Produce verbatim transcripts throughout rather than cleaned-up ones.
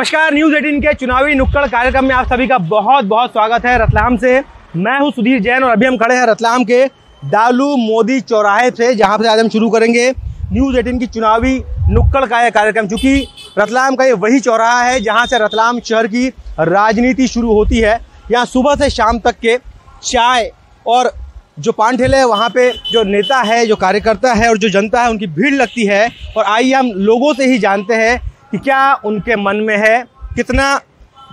नमस्कार, न्यूज़ अठारह के चुनावी नुक्कड़ कार्यक्रम में आप सभी का बहुत बहुत स्वागत है। रतलाम से मैं हूं सुधीर जैन और अभी हम खड़े हैं रतलाम के दालू मोदी चौराहे से, जहां पर आज हम शुरू करेंगे न्यूज़ अठारह की चुनावी नुक्कड़ का यह कार्यक्रम। चूँकि रतलाम का ये वही चौराहा है जहाँ से रतलाम शहर की राजनीति शुरू होती है। यहाँ सुबह से शाम तक के चाय और जो पान ठेले है, वहाँ पे जो नेता है, जो कार्यकर्ता है और जो जनता है, उनकी भीड़ लगती है। और आइए हम लोगों से ही जानते हैं कि क्या उनके मन में है, कितना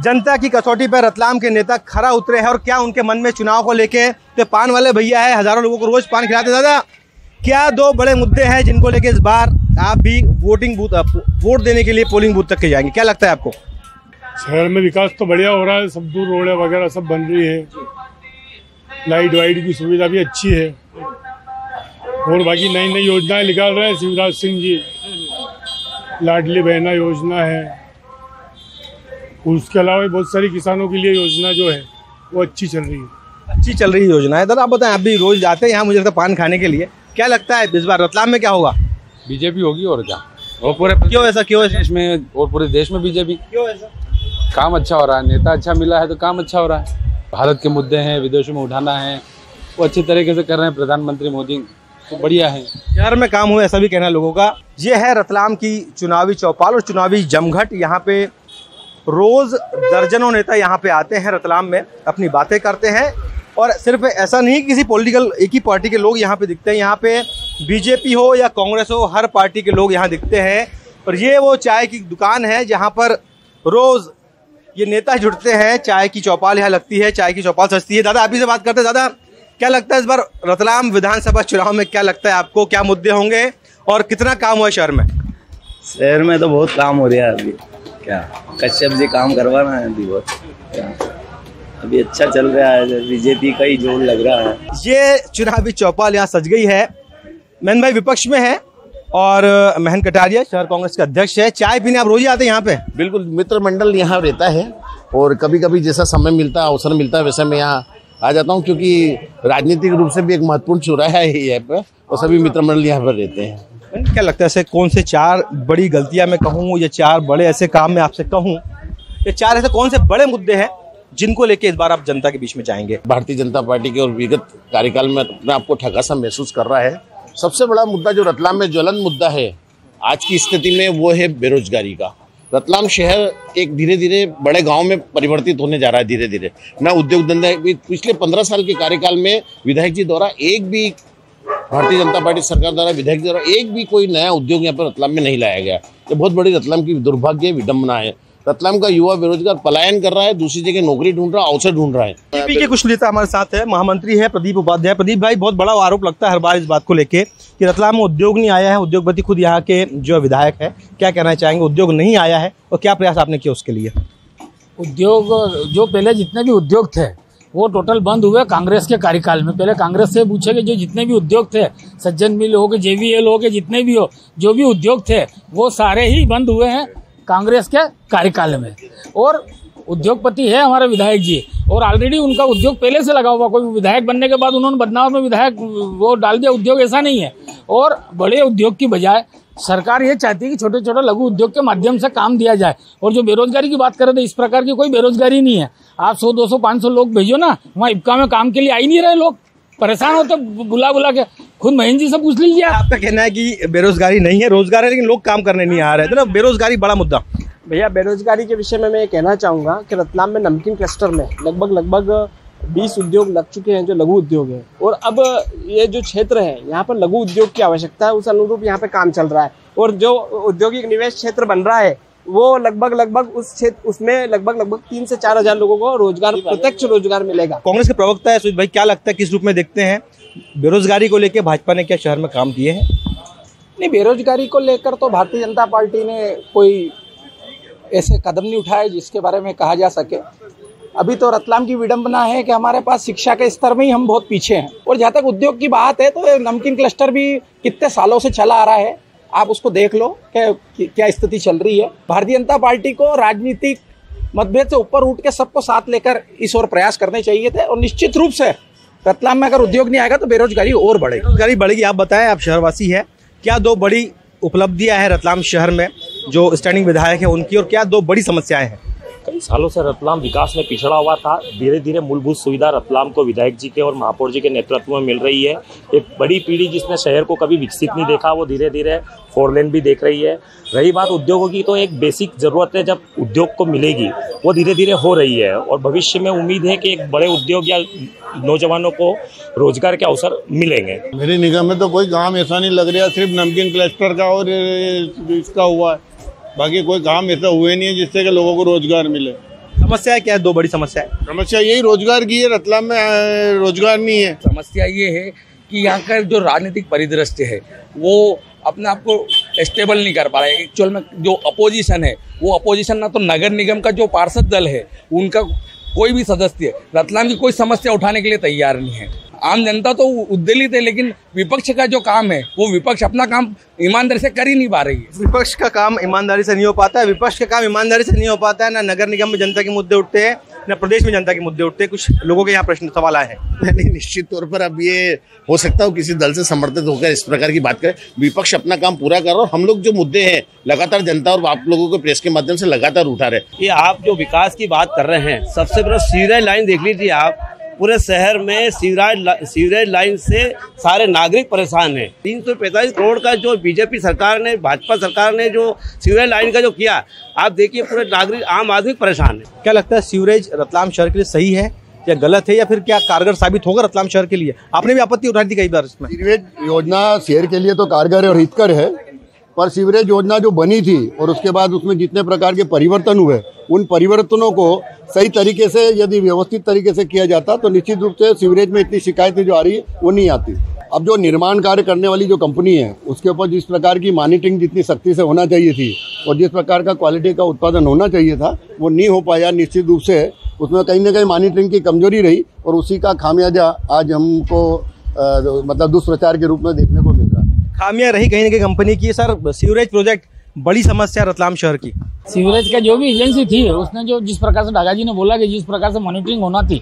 जनता की कसौटी पर रतलाम के नेता खरा उतरे हैं और क्या उनके मन में चुनाव को लेके। तो पान वाले भैया है, हज़ारों लोगों को रोज़ पान खिलाते। दादा, क्या दो बड़े मुद्दे हैं जिनको लेके इस बार आप भी वोटिंग बूथ वोट देने के लिए पोलिंग बूथ तक के जाएंगे? क्या लगता है आपको? शहर में विकास तो बढ़िया हो रहा है, सब दूर रोड वगैरह सब बन रही है, लाइट वाइट की सुविधा भी अच्छी है और बाकी नई नई योजनाएं निकाल रहे हैं शिवराज सिंह जी। लाडली बहना योजना है, उसके अलावा भी बहुत सारी किसानों के लिए योजना जो है वो अच्छी चल रही है। अच्छी चल रही योजना है। दादा, आप बताएं, आप भी रोज जाते हैं यहाँ मुझे लगता है पान खाने के लिए। क्या लगता है इस बार रतलाम में क्या होगा? बीजेपी होगी। और क्या? और पूरे क्यों ऐसा क्यों है देश में और पूरे देश में बीजेपी क्यों ऐसा? काम अच्छा हो रहा है, नेता अच्छा मिला है तो काम अच्छा हो रहा है। भारत के मुद्दे हैं, विदेशों में उठाना है, वो अच्छे तरीके से कर रहे हैं प्रधानमंत्री मोदी, तो बढ़िया है। शहर में काम हुआ ऐसा भी कहना लोगों का। ये है रतलाम की चुनावी चौपाल और चुनावी जमघट। यहाँ पे रोज़ दर्जनों नेता यहाँ पे आते हैं रतलाम में, अपनी बातें करते हैं। और सिर्फ ऐसा नहीं किसी पॉलिटिकल एक ही पार्टी के लोग यहाँ पे दिखते हैं, यहाँ पे बीजेपी हो या कांग्रेस हो, हर पार्टी के लोग यहाँ दिखते हैं। और ये वो चाय की दुकान है जहाँ पर रोज़ ये नेता जुड़ते हैं। चाय की चौपाल यहाँ लगती है, चाय की चौपाल सजती है। दादा, आप ही से बात करते हैं। दादा, क्या लगता है इस बार रतलाम विधानसभा चुनाव में क्या लगता है आपको, क्या मुद्दे होंगे और कितना काम हुआ शहर में? शहर में तो बहुत काम हो रहा है अभी। क्या कश्यप जी काम करवा रहे हैं अभी बहुत, अभी अच्छा चल रहा है, बीजेपी का ही जोर लग रहा है। ये चुनावी चौपाल यहाँ सज गई है। मेहन भाई विपक्ष में है और महन कटारिया शहर कांग्रेस के अध्यक्ष है। चाय पीने आप रोज आते हैं यहाँ पे? बिल्कुल, मित्र मंडल यहाँ रहता है और कभी कभी जैसा समय मिलता है, अवसर मिलता है, वैसे मैं यहाँ आ जाता हूँ क्योंकि राजनीतिक रूप से भी एक महत्वपूर्ण चौराहा है यहाँ पर और सभी मित्र मंडल यहाँ पर रहते हैं। क्या लगता है ऐसे कौन से चार बड़ी गलतियाँ मैं कहूँ या चार बड़े ऐसे काम मैं आपसे कहूँ, ये चार ऐसे कौन से बड़े मुद्दे हैं जिनको लेके इस बार आप जनता के बीच में जाएंगे? भारतीय जनता पार्टी के और विगत कार्यकाल में अपने आपको ठगा सा महसूस कर रहा है। सबसे बड़ा मुद्दा जो रतलाम में ज्वलन मुद्दा है आज की स्थिति में, वो है बेरोजगारी का। रतलाम शहर एक धीरे धीरे बड़े गांव में परिवर्तित होने जा रहा है धीरे धीरे। ना उद्योग धंधा, पिछले पंद्रह साल के कार्यकाल में विधायक जी द्वारा एक भी, भारतीय जनता पार्टी सरकार द्वारा विधायक द्वारा एक भी कोई नया उद्योग यहाँ पर रतलाम में नहीं लाया गया। ये बहुत बड़ी रतलाम की दुर्भाग्य विडम्बना है। रतलाम का युवा बेरोजगार पलायन कर रहा है, दूसरी जगह नौकरी ढूंढ रहा है, अवसर ढूंढ रहा है। बीजेपी के कुछ नेता हमारे साथ है, महामंत्री है प्रदीप उपाध्याय। प्रदीप भाई, बहुत बड़ा आरोप लगता है हर बार इस बात को लेके कि रतलाम में उद्योग नहीं आया है। उद्योगपति खुद यहाँ के जो विधायक है, क्या कहना चाहेंगे? उद्योग नहीं आया है और क्या प्रयास आपने किया उसके लिए? उद्योग जो पहले जितने भी उद्योग थे वो टोटल बंद हुए कांग्रेस के कार्यकाल में। पहले कांग्रेस से पूछे कि जो जितने भी उद्योग थे, सज्जन मिल हो के, जेवीएल हो के, जितने भी हो, जो भी उद्योग थे वो सारे ही बंद हुए हैं कांग्रेस के कार्यकाल में। और उद्योगपति है हमारे विधायक जी और ऑलरेडी उनका उद्योग पहले से लगा हुआ। कोई विधायक बनने के बाद उन्होंने बदनाम में विधायक वो डाल दिया उद्योग, ऐसा नहीं है। और बड़े उद्योग की बजाय सरकार ये चाहती है कि छोटे छोटे लघु उद्योग के माध्यम से काम दिया जाए। और जो बेरोजगारी की बात करें तो इस प्रकार की कोई बेरोजगारी नहीं है। आप सौ दो सौ पाँच सौ लोग भेजो ना, वहाँ इब्का में काम के लिए आ ही नहीं रहे लोग, परेशान होते बुला बुला के। खुद महेंद्र जी से पूछ लीजिए। आपका कहना है कि बेरोजगारी नहीं है, रोजगार है, लेकिन लोग काम करने नहीं आ रहे थे ना, बेरोजगारी बड़ा मुद्दा। भैया, बेरोजगारी के विषय में मैं ये कहना चाहूँगा कि रतलाम में नमकीन क्लस्टर में लगभग लगभग बीस उद्योग लग चुके हैं जो लघु उद्योग है। और अब ये जो क्षेत्र है यहाँ पर लघु उद्योग की आवश्यकता है, उस अनुरूप यहाँ पे काम चल रहा है। और जो औद्योगिक निवेश क्षेत्र बन रहा है वो लगभग लगभग उस क्षेत्र उसमें लगभग लगभग तीन से चार हजार लोगों को रोजगार, प्रत्यक्ष रोजगार मिलेगा। कांग्रेस के प्रवक्ता है सुजित भाई, क्या लगता है किस रूप में देखते हैं बेरोजगारी को लेकर भाजपा ने क्या शहर में काम किए हैं? नहीं, बेरोजगारी को लेकर तो भारतीय जनता पार्टी ने कोई ऐसे कदम नहीं उठाए जिसके बारे में कहा जा सके। अभी तो रतलाम की विडम्बना है कि हमारे पास शिक्षा के स्तर में ही हम बहुत पीछे हैं। और जहाँ तक उद्योग की बात है तो नमकीन क्लस्टर भी कितने सालों से चला आ रहा है, आप उसको देख लो कि क्या स्थिति चल रही है। भारतीय जनता पार्टी को राजनीतिक मतभेद से ऊपर उठ के सबको साथ लेकर इस ओर प्रयास करने चाहिए थे। और निश्चित रूप से रतलाम में अगर उद्योग नहीं आएगा तो बेरोजगारी और बढ़ेगी, बेरोजगारी बढ़ेगी। आप बताएं, आप शहरवासी हैं, क्या दो बड़ी उपलब्धियां हैं रतलाम शहर में जो स्टैंडिंग विधायक है उनकी, और क्या दो बड़ी समस्याएं हैं? कई सालों से रतलाम विकास में पिछड़ा हुआ था। धीरे धीरे मूलभूत सुविधा रतलाम को विधायक जी के और महापौर जी के नेतृत्व में मिल रही है। एक बड़ी पीढ़ी जिसने शहर को कभी विकसित नहीं देखा, वो धीरे धीरे फोर लेन भी देख रही है। रही बात उद्योगों की, तो एक बेसिक ज़रूरत है जब उद्योग को मिलेगी, वो धीरे धीरे हो रही है। और भविष्य में उम्मीद है कि एक बड़े उद्योग या नौजवानों को रोजगार के अवसर मिलेंगे। मेरी निगाह में तो कोई काम ऐसा नहीं लग रहा, सिर्फ नमकीन क्लस्टर का और इसका हुआ है, बाकी कोई काम ऐसा हुए नहीं है जिससे कि लोगों को रोजगार मिले। समस्या क्या है? दो बड़ी समस्या है। समस्या यही रोजगार की है, रतलाम में रोजगार नहीं है। समस्या ये है कि यहाँ का जो राजनीतिक परिदृश्य है वो अपने आप को स्टेबल नहीं कर पा रहा है। एक्चुअल में जो अपोजिशन है वो अपोजिशन ना तो नगर निगम का जो पार्षद दल है उनका कोई भी सदस्य रतलाम की कोई समस्या उठाने के लिए तैयार नहीं है। आम जनता तो उद्दलित है, लेकिन विपक्ष का जो काम है वो विपक्ष अपना काम ईमानदारी से कर ही नहीं पा रही है। विपक्ष का काम ईमानदारी से नहीं हो पाता है। विपक्ष का काम ईमानदारी से नहीं हो पाता है। ना नगर निगम में जनता के मुद्दे उठते हैं, ना प्रदेश में जनता के मुद्दे उठते हैं। कुछ लोगों के यहाँ प्रश्न सवाल आए हैं। निश्चित तौर पर अब ये हो सकता हो किसी दल से समर्थित होकर इस प्रकार की बात करें। विपक्ष अपना काम पूरा कर रहा और हम लोग जो मुद्दे हैं लगातार जनता और आप लोगों को प्रेस के माध्यम से लगातार उठा रहे। ये आप जो विकास की बात कर रहे हैं, सबसे बड़ा सीवरेज लाइन देख लीजिए आप, पूरे शहर में सीवरेज सीवरेज लाइन से सारे नागरिक परेशान हैं। तीन सौ पैंतालीस करोड़ का जो बीजेपी सरकार ने, भाजपा सरकार ने जो सीवरेज लाइन का जो किया, आप देखिए पूरे नागरिक आम आदमी परेशान है। क्या लगता है सीवरेज रतलाम शहर के लिए सही है या गलत है, या फिर क्या कारगर साबित होगा रतलाम शहर के लिए? आपने भी आपत्ति उठाई थी कई बार इसमें। सीवरेज योजना शहर के लिए तो कारगर और हितकर है, पर सीवरेज योजना जो बनी थी और उसके बाद उसमें जितने प्रकार के परिवर्तन हुए, उन परिवर्तनों को सही तरीके से यदि व्यवस्थित तरीके से किया जाता तो निश्चित रूप से सीवरेज में इतनी शिकायतें जो आ रही है वो नहीं आती। अब जो निर्माण कार्य करने वाली जो कंपनी है उसके ऊपर जिस प्रकार की मॉनिटरिंग जितनी सख्ती से होना चाहिए थी और जिस प्रकार का क्वालिटी का उत्पादन होना चाहिए था वो नहीं हो पाया। निश्चित रूप से उसमें कहीं ना कहीं मॉनिटरिंग की कमजोरी रही और उसी का खामियाजा आज हमको मतलब दुष्प्रचार के रूप में देखने को मिल रहा है। खामियां रही कहीं ना कहीं कंपनी की। सर, सीवरेज प्रोजेक्ट बड़ी समस्या रतलाम शहर की। सीवरेज का जो भी एजेंसी थी उसने जो जिस प्रकार से दादाजी ने बोला कि जिस प्रकार से मॉनिटरिंग होना थी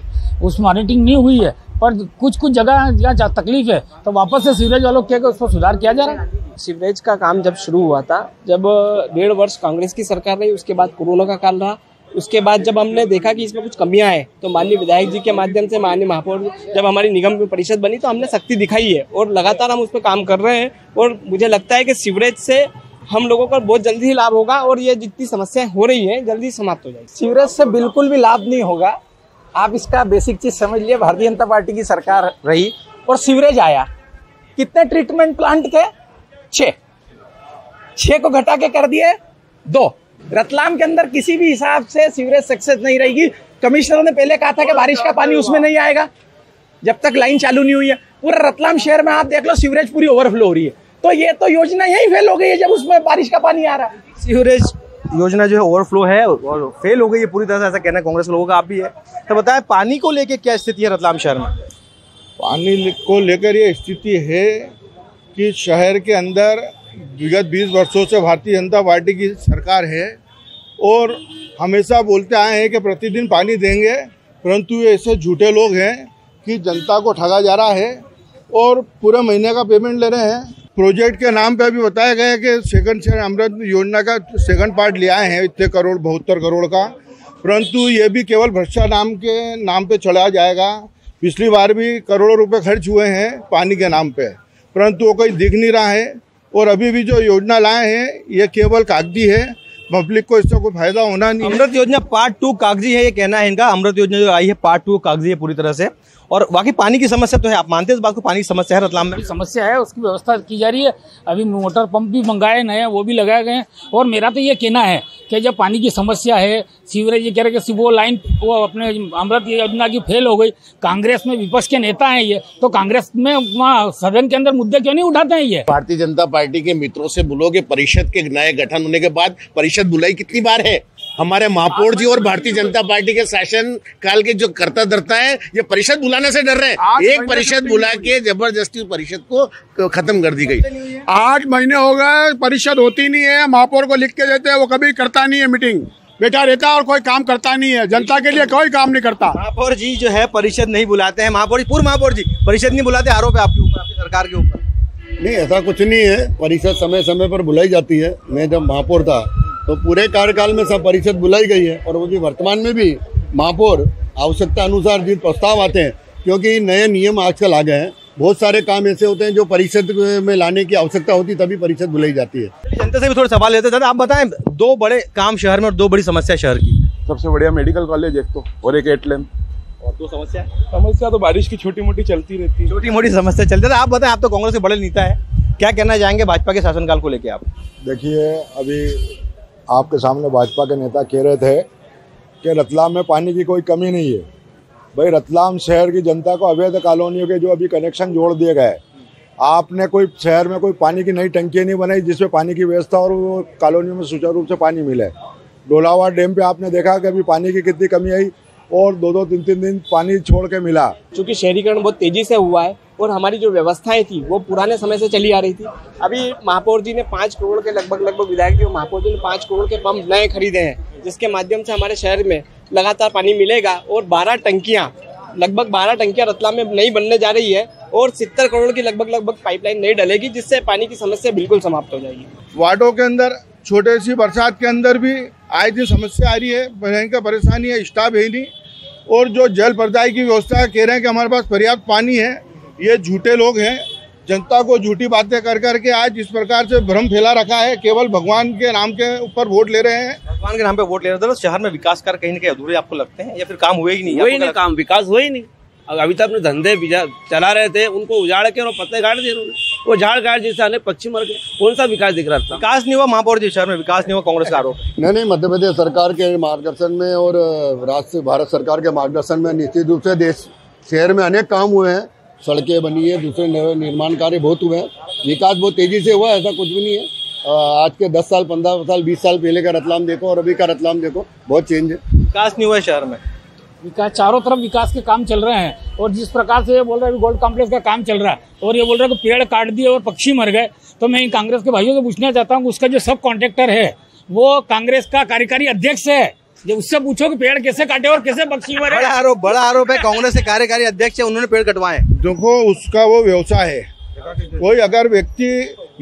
उस मॉनिटरिंग नहीं हुई है, पर कुछ कुछ जगह जहाँ तकलीफ है तो वापस से सीवरेज वालों क्या उस पर सुधार किया जा रहा है। सीवरेज का काम जब शुरू हुआ था, जब डेढ़ वर्ष कांग्रेस की सरकार रही, उसके बाद कोरोना का काल रहा, उसके बाद जब हमने देखा कि इसमें कुछ कमियां हैं तो माननीय विधायक जी के माध्यम से, माननीय महापौर, जब हमारी निगम परिषद बनी तो हमने सख्ती दिखाई है और लगातार हम उस पर काम कर रहे हैं। और मुझे लगता है कि सीवरेज से हम लोगों का बहुत जल्दी ही लाभ होगा और ये जितनी समस्याएं हो रही हैं जल्दी समाप्त हो जाएगी। सीवरेज से बिल्कुल भी लाभ नहीं होगा, आप इसका बेसिक चीज़ समझ लिए। भारतीय जनता पार्टी की सरकार रही और सीवरेज आया, कितने ट्रीटमेंट प्लांट थे? छः छः को घटा के कर दिए दो। रतलाम के अंदर किसी भी हिसाब से सीवरेज सक्सेस नहीं रहेगी। कमिश्नर ने पहले कहा था कि बारिश का पानी उसमें नहीं आएगा जब तक लाइन चालू नहीं हुई है। पूरा रतलाम शहर में आप देख लो सीवरेज पूरी ओवरफ्लो हो रही है, तो ये तो योजना यही फेल हो गई है जब उसमें बारिश का पानी आ रहा है। सीवरेज योजना जो है ओवरफ्लो है और फेल हो गई है पूरी तरह से, ऐसा कहना कांग्रेस लोगों का आप भी है। तो बताएं पानी को लेकर क्या स्थिति है रतलाम शहर में? पानी को लेकर ये स्थिति है कि शहर के अंदर विगत बीस वर्षों से भारतीय जनता पार्टी की सरकार है और हमेशा बोलते आए हैं कि प्रतिदिन पानी देंगे, परंतु ऐसे झूठे लोग हैं कि जनता को ठगा जा रहा है और पूरे महीने का पेमेंट ले रहे हैं। प्रोजेक्ट के नाम पे अभी बताया गया है कि सेकंड से अमृत योजना का सेकंड पार्ट ले आए हैं इतने करोड़ बहत्तर करोड़ का, परंतु ये भी केवल भ्रष्टाचार नाम के नाम पे चलाया जाएगा। पिछली बार भी करोड़ों रुपए खर्च हुए हैं पानी के नाम पे, परंतु वो कोई दिख नहीं रहा है। और अभी भी जो योजना लाए हैं ये केवल कागजी है, पब्लिक को इससे कोई फायदा होना नहीं। अमृत योजना पार्ट टू कागजी है ये कहना है इनका। अमृत योजना जो आई है पार्ट टू कागजी है पूरी तरह से, और बाकी पानी की समस्या तो है। आप मानते हैं इस बात को? पानी की समस्या है रतलाम में, समस्या है, उसकी व्यवस्था की जा रही है। अभी मोटर पंप भी मंगाए नए, वो भी लगाए गए हैं। और मेरा तो ये कहना है कि जब पानी की समस्या है, सीवरेज ये कह रहे कि वो लाइन वो अपने अमृत योजना की फेल हो गई, कांग्रेस में विपक्ष के नेता हैं ये, तो कांग्रेस में वहाँ सदन के अंदर मुद्दे क्यों नहीं उठाते हैं ये? भारतीय जनता पार्टी के मित्रों से बोलोगे परिषद के नए गठन होने के बाद, परिषद बुलाई कितनी बार है? हमारे महापौर जी और भारतीय जनता पार्टी के शासन काल के जो करता धरता है ये परिषद बुलाने से डर रहे हैं। एक परिषद बुला के जबरदस्ती परिषद को खत्म कर दी गई। आठ महीने हो गए परिषद होती नहीं है, महापौर को लिख के देते हैं, वो कभी करता नहीं है मीटिंग, बेटा रहता और कोई काम करता नहीं है, जनता के लिए कोई काम नहीं करता। महापौर जी जो है परिषद नहीं बुलाते हैं, महापौर जी पूर्व महापौर जी परिषद नहीं बुलाते, आरोप है आपके ऊपर, आपकी सरकार के ऊपर। नहीं, ऐसा कुछ नहीं है। परिषद समय समय पर बुलाई जाती है। मैं जब महापौर था तो पूरे कार्यकाल में सब परिषद बुलाई गई है और वो भी वर्तमान में भी महापौर आवश्यकता अनुसार जो प्रस्ताव आते हैं, क्योंकि नए नियम आजकल आ गए हैं, बहुत सारे काम ऐसे होते हैं जो परिषद में लाने की आवश्यकता होती तभी परिषद बुलाई जाती है। जनता से भी थोड़ा सवाल लेते हैं। दादा आप बताएं, दो बड़े काम शहर में और दो बड़ी समस्या शहर की। सबसे बढ़िया मेडिकल कॉलेज एक तो और एक एटलैम, और दो समस्या समस्या तो बारिश की छोटी मोटी चलती रहती है, छोटी मोटी समस्या चलती है। आप बताएं, आप तो कांग्रेस के बड़े नेता है, क्या कहना चाहेंगे भाजपा के शासनकाल को लेकर? आप देखिए, अभी आपके सामने भाजपा के नेता कह रहे थे कि रतलाम में पानी की कोई कमी नहीं है। भाई, रतलाम शहर की जनता को अवैध कॉलोनियों के जो अभी कनेक्शन जोड़ दिए गए, आपने कोई शहर में कोई पानी की नई टंकी नहीं बनाई जिसमें पानी की व्यवस्था और वो कॉलोनियों में सुचारू रूप से पानी मिले। ढोलावा डैम पे आपने देखा कि अभी पानी की कितनी कमी आई और दो दो तीन तीन दिन पानी छोड़ के मिला। चूँकि शहरीकरण बहुत तेजी से हुआ है और हमारी जो व्यवस्थाएं थी वो पुराने समय से चली आ रही थी। अभी महापौर जी ने पाँच करोड़ के लगभग लगभग विधायक जी और महापौर जी ने पाँच करोड़ के पंप नए खरीदे हैं, जिसके माध्यम से हमारे शहर में लगातार पानी मिलेगा और बारह टंकियां लगभग बारह टंकियां रतलाम में नई बनने जा रही है और सत्तर करोड़ की लगभग लगभग पाइपलाइन नई डलेगी, जिससे पानी की समस्या बिल्कुल समाप्त हो जाएगी। वार्डों के अंदर छोटे सी बरसात के अंदर भी आए दिन समस्या आ रही है, भयंकर परेशानी है, स्टाफ है नहीं। और जो जल प्रदाय की व्यवस्था कह रहे हैं कि हमारे पास पर्याप्त पानी है, ये झूठे लोग हैं। जनता को झूठी बातें कर करके आज इस प्रकार से भ्रम फैला रखा है। केवल भगवान के नाम के ऊपर वोट ले रहे हैं, भगवान के नाम पे वोट ले रहे थे। शहर में विकास कार्य कहीं ना कहीं अधूरे आपको लगते हैं या फिर काम हुए ही नहीं? वही नहीं, काम विकास हुए ही नहीं। अभी तक अपने धंधे चला रहे थे, उनको उजाड़ के और पत्ते गाड़ दिए उन्होंने, वो झाड़ गाड़ जैसे आने पक्षी मर गए। कौन सा विकास दिख रहा था? विकास नहीं हुआ महापौर जी, शहर में विकास नहीं हुआ, कांग्रेस का आरोप। नहीं नहीं, मध्य प्रदेश सरकार के मार्गदर्शन में और राष्ट्र भारत सरकार के मार्गदर्शन में निश्चित रूप से देश शहर में अनेक काम हुए हैं। सड़कें बनी है, दूसरे निर्माण कार्य बहुत हुए हैं, विकास बहुत तेजी से हुआ है, ऐसा कुछ भी नहीं है। आज के दस साल पंद्रह साल बीस साल पहले का रतलाम देखो और अभी का रतलाम देखो, बहुत चेंज है। विकास नहीं हुआ है शहर में, विकास चारों तरफ विकास के काम चल रहे हैं। और जिस प्रकार से ये बोल रहे हैं गोल्ड कॉम्प्लेक्स का काम चल रहा है और ये बोल रहे हैं कि पेड़ काट दिए और पक्षी मर गए, तो मैं कांग्रेस के भाइयों से पूछना चाहता हूँ, उसका जो सब कॉन्ट्रेक्टर है वो कांग्रेस का कार्यकारी अध्यक्ष है, जब उससे पूछो कि पेड़ कैसे काटे और कैसे पक्षी मरे। बड़ा आरोप, बड़ा आरोप है कांग्रेस के कार्यकारी अध्यक्ष है, उन्होंने पेड़ कटवाए। देखो, उसका वो व्यवसाय है। कोई अगर व्यक्ति,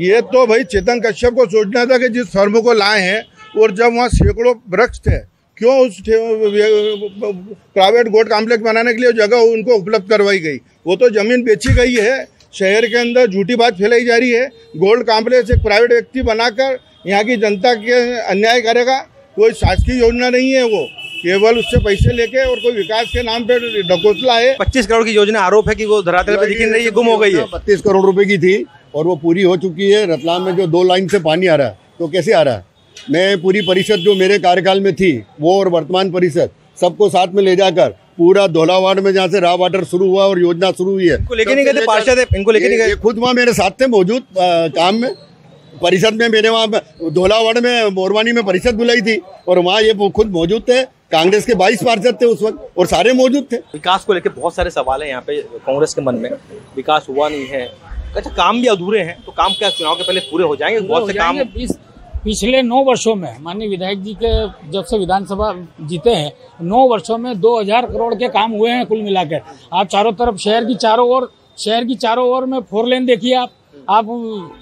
ये तो भाई चेतन कश्यप को सोचना था कि जिस फर्म को लाए हैं और जब वहाँ सैकड़ों वृक्ष थे, क्यों उस प्राइवेट गोल्ड कॉम्प्लेक्स बनाने के लिए जगह उनको उपलब्ध करवाई गई? वो तो जमीन बेची गई है। शहर के अंदर झूठी बात फैलाई जा रही है। गोल्ड कॉम्प्लेक्स एक प्राइवेट व्यक्ति बनाकर यहाँ की जनता के अन्याय करेगा। कोई शासकीय योजना नहीं है, वो केवल उससे पैसे लेके और कोई विकास के नाम पे ढकोसला है। पच्चीस करोड़ की योजना आरोप है कि वो धरातल पे दिखी नहीं है, गुम हो गई है। पच्चीस करोड़ रुपए की थी और वो पूरी हो चुकी है। रतलाम में जो दो लाइन से पानी आ रहा है तो कैसे आ रहा है? मैं पूरी परिषद जो मेरे कार्यकाल में थी वो और वर्तमान परिषद सबको साथ में ले जाकर पूरा धोला वार्ड में जहाँ से रॉ वाटर शुरू हुआ और योजना शुरू हुई है, इनको लेके नहीं गए पार्षद, इनको लेके नहीं गए। खुद वहाँ मेरे साथ थे मौजूद काम में, परिषद में। मैंने वहाँ धोलावाड़ में मोरवानी में परिषद बुलाई थी और वहाँ ये खुद मौजूद थे। कांग्रेस के बाईस पार्षद थे उस वक्त और सारे मौजूद थे। विकास को लेकर बहुत सारे सवाल हैं यहाँ पे कांग्रेस के मन में, विकास हुआ नहीं है। अच्छा, काम भी अधूरे हैं, तो काम क्या चुनाव के पहले पूरे हो जाएंगे? बहुत से काम पिछले नौ वर्षों में माननीय विधायक जी के जब से विधानसभा जीते हैं, नौ वर्षों में दो हजार करोड़ के काम हुए हैं कुल मिलाकर। आप चारों तरफ शहर की चारों ओर शहर की चारों ओर में फोर लेन देखिए, आप आप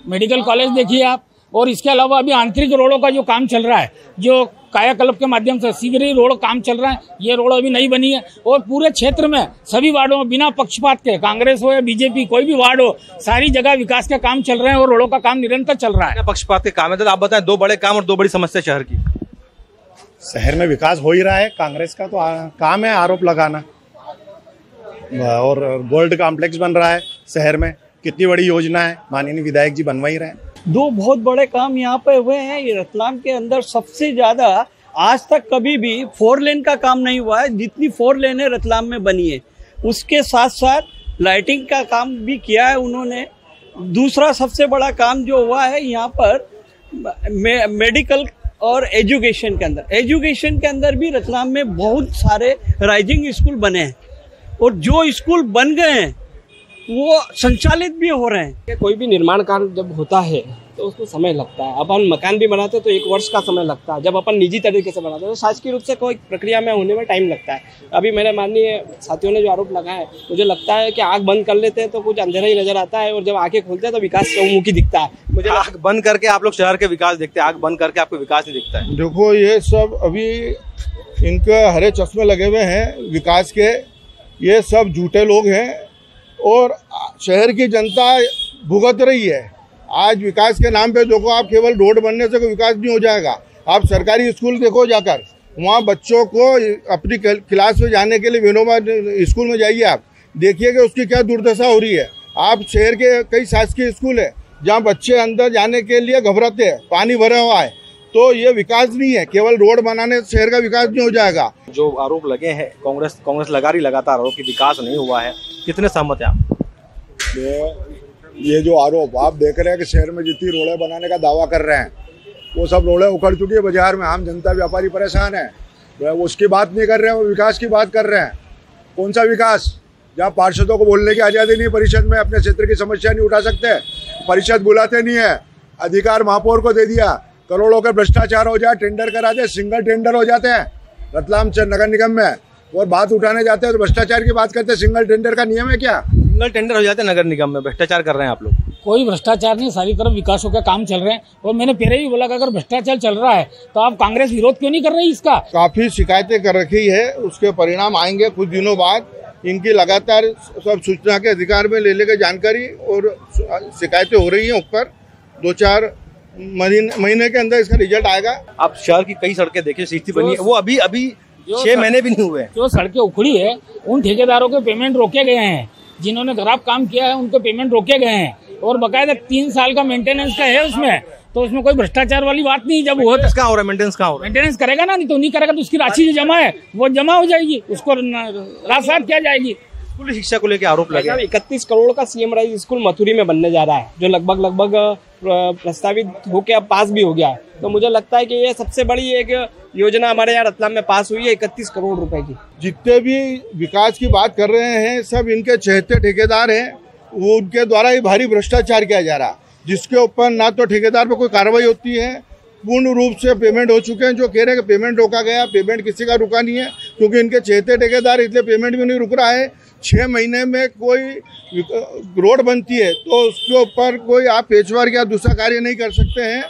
मेडिकल कॉलेज देखिए आप, और इसके अलावा अभी आंतरिक रोडों का जो काम चल रहा है, जो कायाकल्प के माध्यम से सीगरी रोड काम चल रहा है, ये रोड अभी नहीं बनी है। और पूरे क्षेत्र में सभी वार्डों में बिना पक्षपात के, कांग्रेस हो या बीजेपी, कोई भी वार्ड हो, सारी जगह विकास का काम चल रहे हैं और रोडों का काम निरंतर चल रहा है, पक्षपात के काम है। तो आप बताएं, दो बड़े काम और दो बड़ी समस्या शहर की। शहर में विकास हो ही रहा है, कांग्रेस का तो काम है आरोप लगाना। और गोल्ड कॉम्प्लेक्स बन रहा है शहर में, कितनी बड़ी योजना है, माननीय विधायक जी बनवा ही रहे हैं। दो बहुत बड़े काम यहाँ पे हुए हैं। ये रतलाम के अंदर सबसे ज्यादा आज तक कभी भी फोर लेन का काम नहीं हुआ है, जितनी फोर लेने रतलाम में बनी है। उसके साथ साथ लाइटिंग का काम भी किया है उन्होंने। दूसरा सबसे बड़ा काम जो हुआ है यहाँ पर मे, मेडिकल और एजुकेशन के अंदर, एजुकेशन के अंदर भी रतलाम में बहुत सारे राइजिंग स्कूल बने हैं और जो स्कूल बन गए हैं वो संचालित भी हो रहे हैं। कोई भी निर्माण कार्य जब होता है तो उसको समय लगता है। अब हम मकान भी बनाते हैं तो एक वर्ष का समय लगता है, जब अपन निजी तरीके से बनाते हैं तो शासकीय रूप से कोई प्रक्रिया में होने में टाइम लगता है। अभी मेरे माननीय साथियों ने जो आरोप लगाया है, मुझे लगता है कि आँख बंद कर लेते हैं तो कुछ अंधेरा ही नजर आता है और जब आँखें खोलते हैं तो विकास चौमुखी दिखता है। मुझे आँख बंद करके आप लोग शहर के विकास देखते हैं, आँख बंद करके आपको विकास नहीं दिखता है। देखो ये सब अभी इनके हरे चश्मे लगे हुए हैं विकास के, ये सब झूठे लोग हैं और शहर की जनता भुगत रही है। आज विकास के नाम पे देखो आप, केवल रोड बनने से कोई विकास नहीं हो जाएगा। आप सरकारी स्कूल देखो जाकर, वहाँ बच्चों को अपनी क्लास में जाने के लिए विनोबा स्कूल में जाइए, आप देखिए कि उसकी क्या दुर्दशा हो रही है। आप शहर के कई शासकीय स्कूल है जहाँ बच्चे अंदर जाने के लिए घबराते हैं, पानी भरा हुआ है। तो ये विकास नहीं है, केवल रोड बनाने से शहर का विकास नहीं हो जाएगा। जो आरोप लगे हैं कांग्रेस कांग्रेस लगा रही लगातार आरोप कि विकास नहीं हुआ है, कितने सहमत हैं आप? ये जो आरोप आप देख रहे हैं कि शहर में जितनी रोडें बनाने का दावा कर रहे हैं वो सब रोडें उखड़ चुकी है, बाजार में आम जनता व्यापारी परेशान है। वो उसकी बात नहीं कर रहे हैं, वो विकास की बात कर रहे हैं। कौन सा विकास? जहाँ पार्षदों को बोलने की आज़ादी नहीं, परिषद में अपने क्षेत्र की समस्या नहीं उठा सकते, परिषद बुलाते नहीं है, अधिकार महापौर को दे दिया, करोड़ों का भ्रष्टाचार हो जाए, टेंडर करा दे, सिंगल टेंडर हो जाते हैं रतलाम नगर निगम में, और बात उठाने जाते हैं तो भ्रष्टाचार की बात करते हैं। सिंगल टेंडर का नियम है क्या? सिंगल टेंडर हो जाते हैं नगर निगम में, भ्रष्टाचार कर रहे हैं आप लोग। कोई भ्रष्टाचार नहीं, सारी तरफ विकासों का काम चल रहे हैं। और मैंने पहले भी बोला कि अगर भ्रष्टाचार चल रहा है तो आप कांग्रेस विरोध क्यों नहीं कर रही इसका? काफी शिकायतें कर रखी है, उसके परिणाम आएंगे कुछ दिनों बाद। इनकी लगातार सब सूचना के अधिकार में ले लेकर जानकारी और शिकायतें हो रही है, ऊपर दो चार महीने के अंदर इसका रिजल्ट आएगा। आप शहर की कई सड़कें देखिए, सीधी बनी है, वो अभी अभी छह महीने भी नहीं हुए। जो सड़कें उखड़ी है उन ठेकेदारों के पेमेंट रोके गए हैं, जिन्होंने खराब काम किया है उनके पेमेंट रोके गए हैं, और बकायदा तीन साल का मेंटेनेंस का है उसमें, तो उसमें कोई भ्रष्टाचार वाली बात नहीं। जब हो रहा है मेंटेनेंस का हो रहा है, मेंटेनेंस करेगा ना, नहीं तो नहीं करेगा तो उसकी राशि जो जमा है वो जमा हो जाएगी, उसको राजसाफ किया जाएगी। स्कूली शिक्षा को लेकर आरोप लगा, इकतीस करोड़ का सीएम राइज स्कूल मथुरी में बनने जा रहा है, जो लगभग लगभग प्रस्तावित होकर अब पास भी हो गया है। तो मुझे लगता है कि ये सबसे बड़ी एक योजना हमारे यहाँ रतलाम में पास हुई है, इकतीस करोड़ रुपए की। जितने भी विकास की बात कर रहे हैं सब इनके चहेते ठेकेदार हैं, वो उनके द्वारा ही भारी भ्रष्टाचार किया जा रहा, जिसके ऊपर ना तो ठेकेदार पर कोई कार्रवाई होती है, पूर्ण रूप से पेमेंट हो चुके हैं। जो कह रहे हैं कि पेमेंट रोका गया, पेमेंट किसी का रुका नहीं है, क्योंकि इनके चहेते ठेकेदार, इसलिए पेमेंट भी नहीं रुक रहा है। छः महीने में कोई रोड बनती है तो उसके ऊपर कोई आप पेचवर्क या दूसरा कार्य नहीं कर सकते हैं।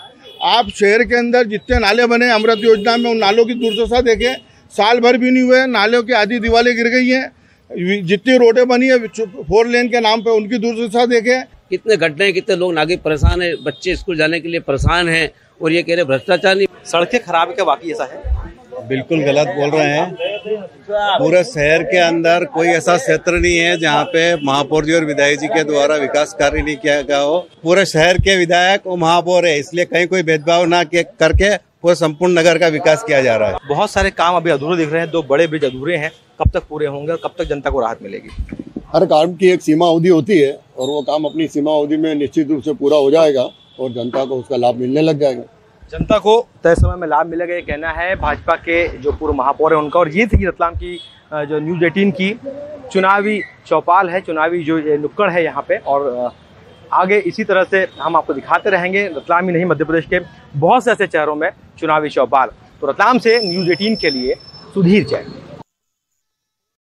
आप शहर के अंदर जितने नाले बने अमृत योजना में, उन नालों की दुर्दशा देखें, साल भर भी नहीं हुए, नालों की आधी दीवारें गिर गई हैं। जितनी रोडें बनी है फोर लेन के नाम पे, उनकी दुर्दशा देखें। कितने घटना है, कितने लोग नागरिक परेशान है, बच्चे स्कूल जाने के लिए परेशान हैं, और ये कह रहे भ्रष्टाचार नहीं। सड़कें खराब है क्या? वाकई ऐसा है? बिल्कुल गलत बोल रहे हैं। पूरे शहर के अंदर कोई ऐसा क्षेत्र नहीं है जहाँ पे महापौर जी और विधायक जी के द्वारा विकास कार्य नहीं किया गया हो। पूरे शहर के विधायक और महापौर है, इसलिए कहीं कोई भेदभाव ना करके पूरे संपूर्ण नगर का विकास किया जा रहा है। बहुत सारे काम अभी अधूरे दिख रहे हैं, दो बड़े ब्रिज अधूरे हैं, कब तक पूरे होंगे और कब तक जनता को राहत मिलेगी? हर काम की एक सीमा अवधि होती है और वो काम अपनी सीमा अवधि में निश्चित रूप से पूरा हो जाएगा और जनता को उसका लाभ मिलने लग जाएगा। जनता को तय समय में लाभ मिलेगा, ये कहना है भाजपा के जो पूर्व महापौर है उनका। और ये थी रतलाम की जो न्यूज़ अठारह की चुनावी चौपाल है, चुनावी जो नुक्कड़ है यहाँ पे, और आगे इसी तरह से हम आपको दिखाते रहेंगे। रतलाम ही नहीं, मध्य प्रदेश के बहुत से ऐसे शहरों में चुनावी चौपाल। तो रतलाम से न्यूज़ अठारह के लिए सुधीर जैन।